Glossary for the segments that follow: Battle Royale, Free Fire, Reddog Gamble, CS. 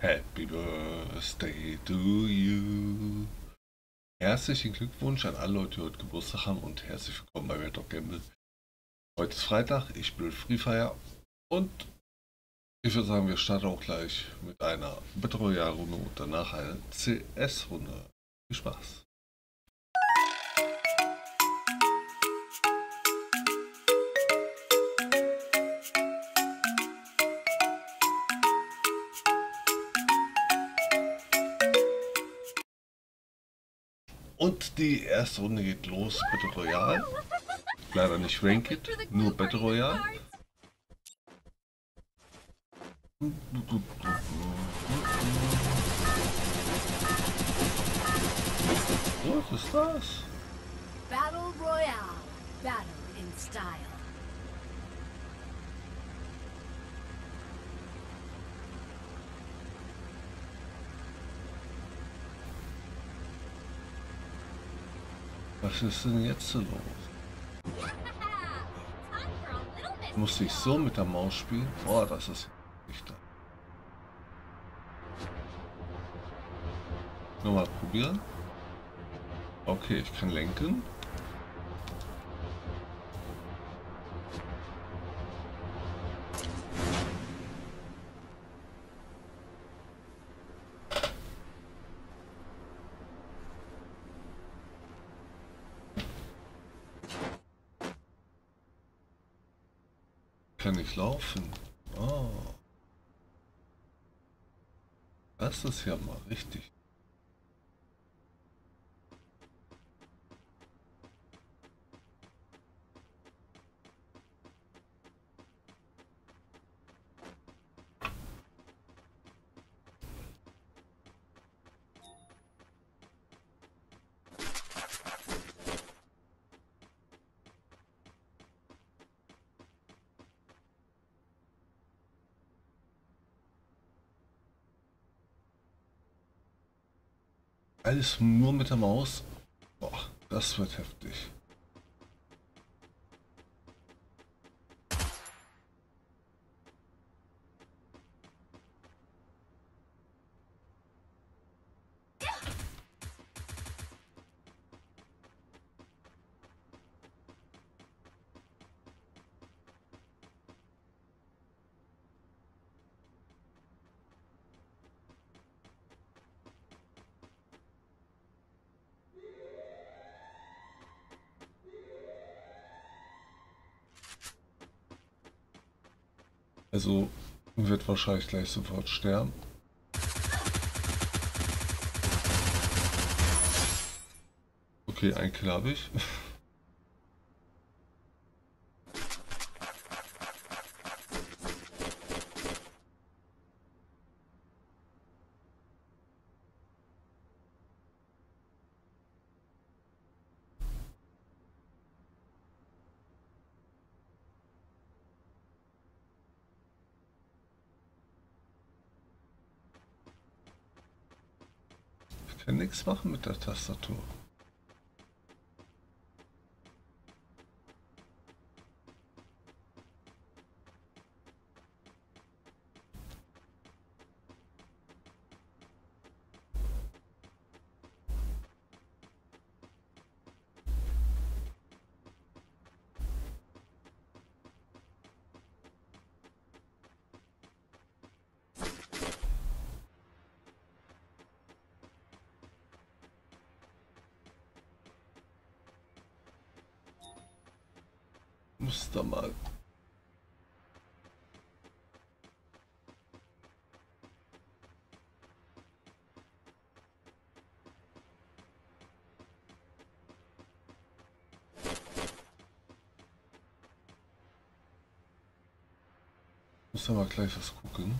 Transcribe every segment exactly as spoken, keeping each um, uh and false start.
Happy Birthday to you. Herzlichen Glückwunsch an alle Leute, die heute Geburtstag haben, und herzlich willkommen bei Reddog Gamble. Heute ist Freitag, ich bin Free Fire und ich würde sagen, wir starten auch gleich mit einer Battle Royale Runde und danach eine C S Runde. Viel Spaß! Und die erste Runde geht los, Battle Royale. Leider nicht Ranked, nur Battle Royale. Was ist das? Battle Royale, Battle in Style. Was ist denn jetzt so los? Muss ich so mit der Maus spielen? Boah, das ist nicht da. Nochmal probieren. Okay, ich kann lenken. Kann ich laufen? Oh. Das ist ja mal richtig. Alles nur mit der Maus. Boah, das wird heftig. Also wird wahrscheinlich gleich sofort sterben. Okay, ein Kill habe ich. Ich kann nichts machen mit der Tastatur. Muss da mal. Muss da mal gleich was gucken.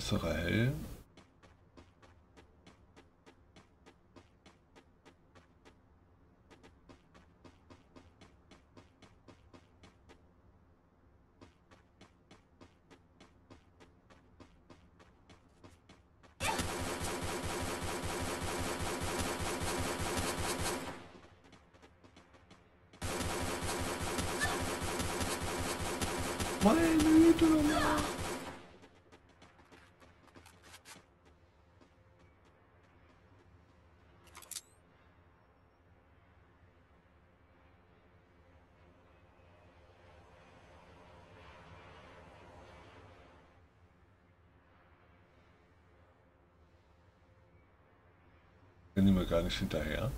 besserer Helm. Bin mir gar nicht hinterher.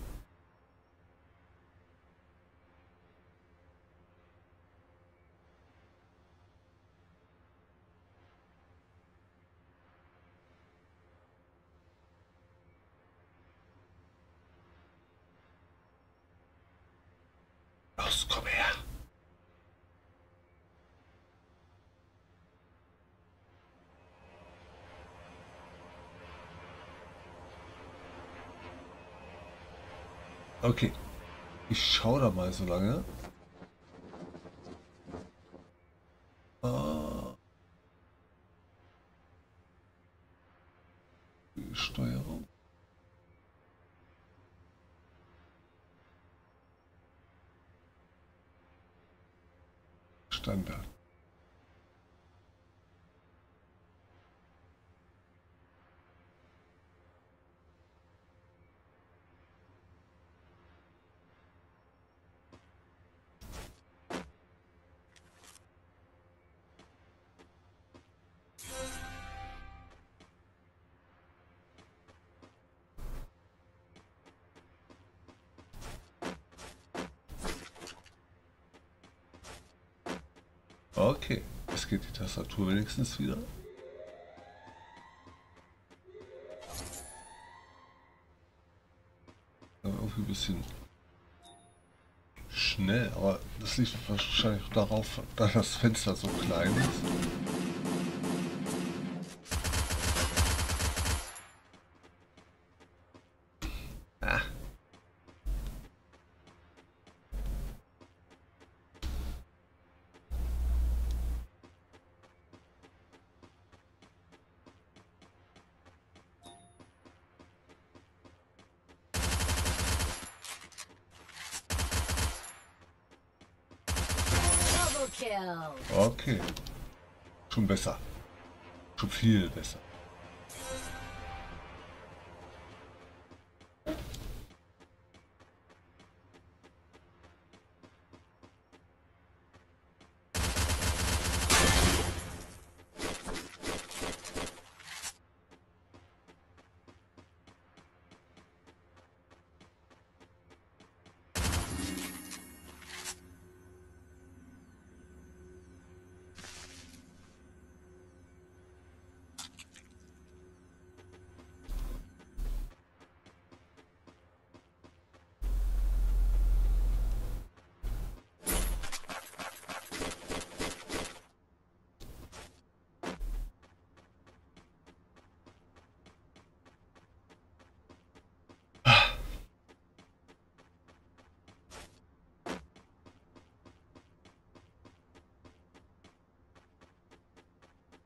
Los, komm her. Okay, ich schaue da mal so lange. Ah. Steuerung. Standard. Okay, es geht die Tastatur wenigstens wieder. Aber irgendwie ein bisschen schnell, aber das liegt wahrscheinlich darauf, da das Fenster so klein ist. Okay, schon besser, schon viel besser.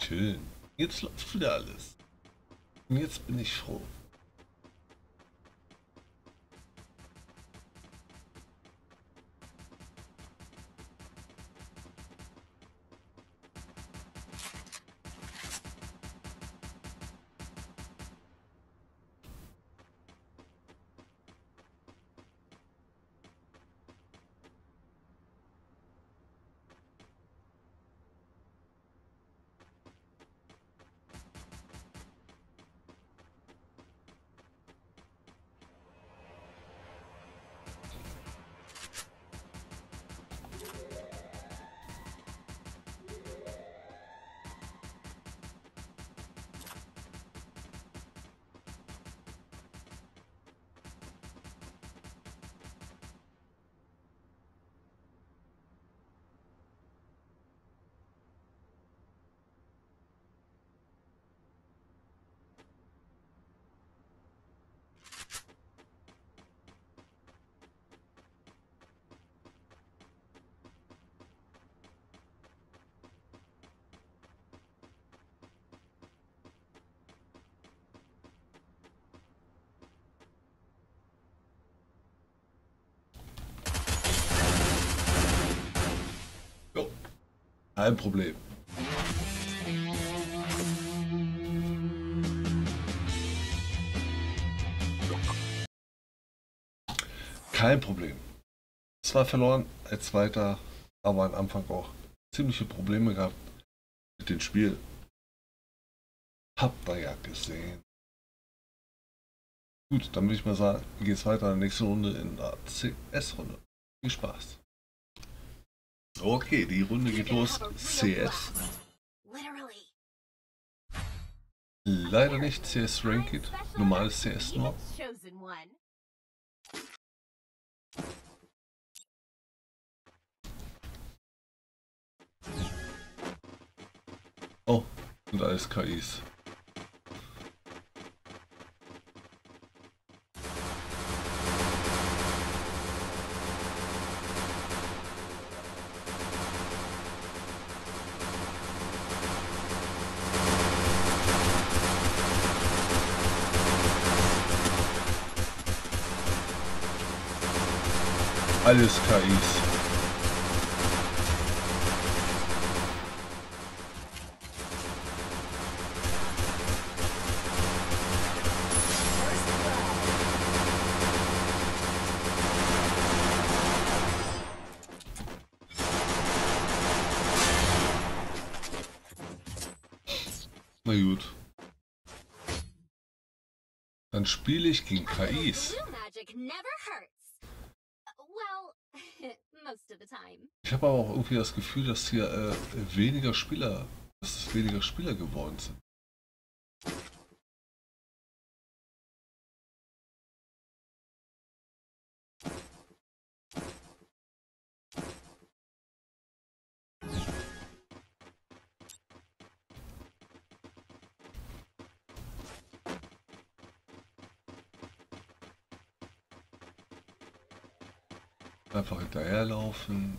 Schön. Jetzt läuft wieder alles. Und jetzt bin ich froh. Kein Problem. Kein Problem. Zwar verloren als Zweiter, aber am Anfang auch ziemliche Probleme gehabt mit dem Spiel. Habt ihr ja gesehen. Gut, dann würde ich mal sagen, geht's weiter in der nächsten Runde in der C S-Runde. Viel Spaß. Okay, die Runde geht los. C S. Leider nicht C S Ranked, normales C S nur. Oh, und alles K Is. Alles K Is. Na gut. Dann spiele ich gegen K Is. Ich habe aber auch irgendwie das Gefühl, dass hier äh, weniger Spieler, dass es weniger Spieler geworden sind. Einfach hinterherlaufen.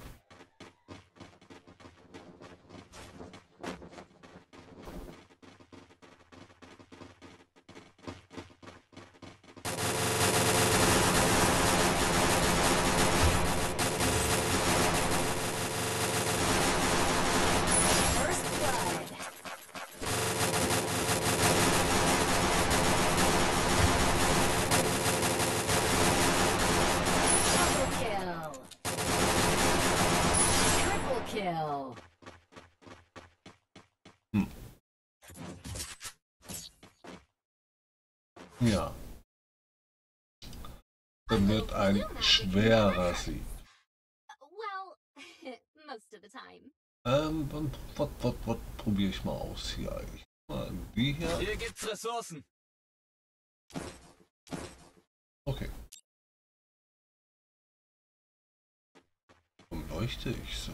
Hm. Ja. Dann wird ein schwerer Sieg. Ähm, dann was, was, was probiere ich mal aus hier eigentlich. Mal die hier. Hier gibt's Ressourcen. Okay. Warum leuchte ich so?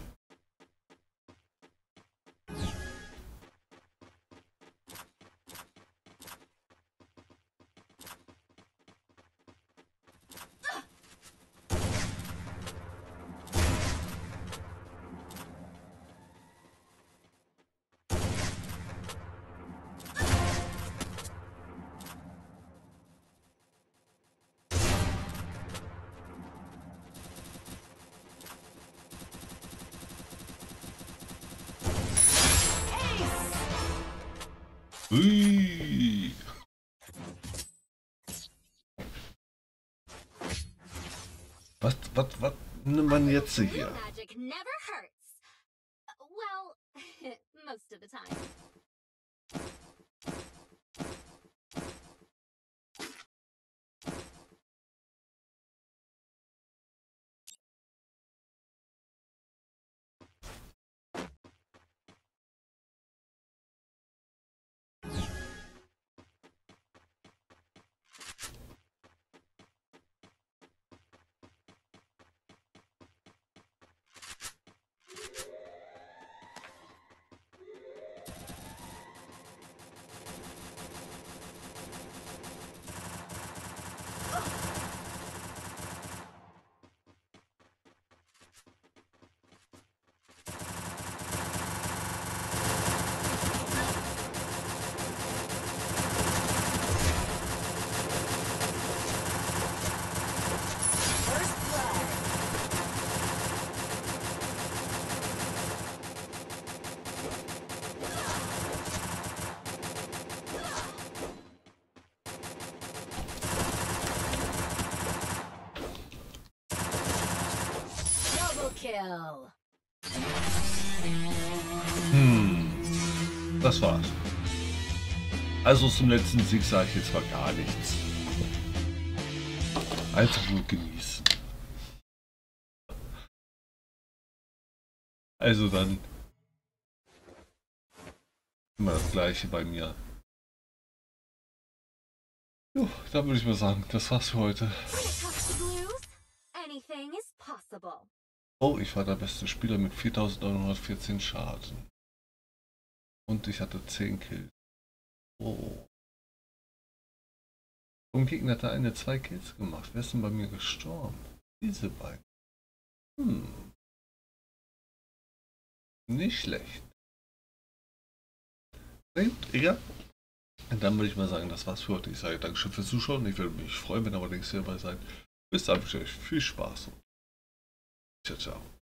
Ui. Was, was, was nimmt man jetzt hier? kill. Hm, das war's. Also zum letzten Sieg sage ich jetzt mal gar nichts. Einfach nur genießen. Also dann immer das Gleiche bei mir. Jo, da würde ich mal sagen, das war's für heute. Oh, ich war der beste Spieler mit viertausendneunhundertvierzehn Schaden. Und ich hatte zehn Kills. Oh. Vom Gegner hat der eine zwei Kills gemacht. Wer ist denn bei mir gestorben? Diese beiden. Hm. Nicht schlecht. Ja. Und dann würde ich mal sagen, das war's für heute. Ich sage Dankeschön fürs Zuschauen. Ich würde mich freuen, wenn ihr aber nächstes Mal dabei seid. Bis dann, wünsche ich euch viel Spaß. Ciao, ciao.